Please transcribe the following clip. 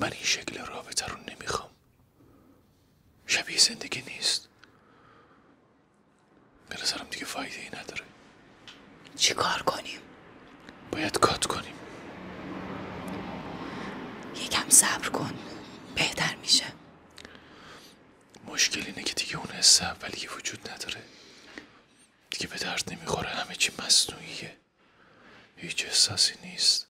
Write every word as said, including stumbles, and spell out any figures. من این شکل رابطه رو نمیخوام. شبیه زندگی نیست. به نظرم دیگه فایده ای نداره. چی کار کنیم؟ باید کات کنیم. یکم صبر کن، بهتر میشه. مشکل اینه که دیگه اون حس اولیه وجود نداره. دیگه به درد نمیخوره، همه چی مصنوعیه. هیچ احساسی نیست.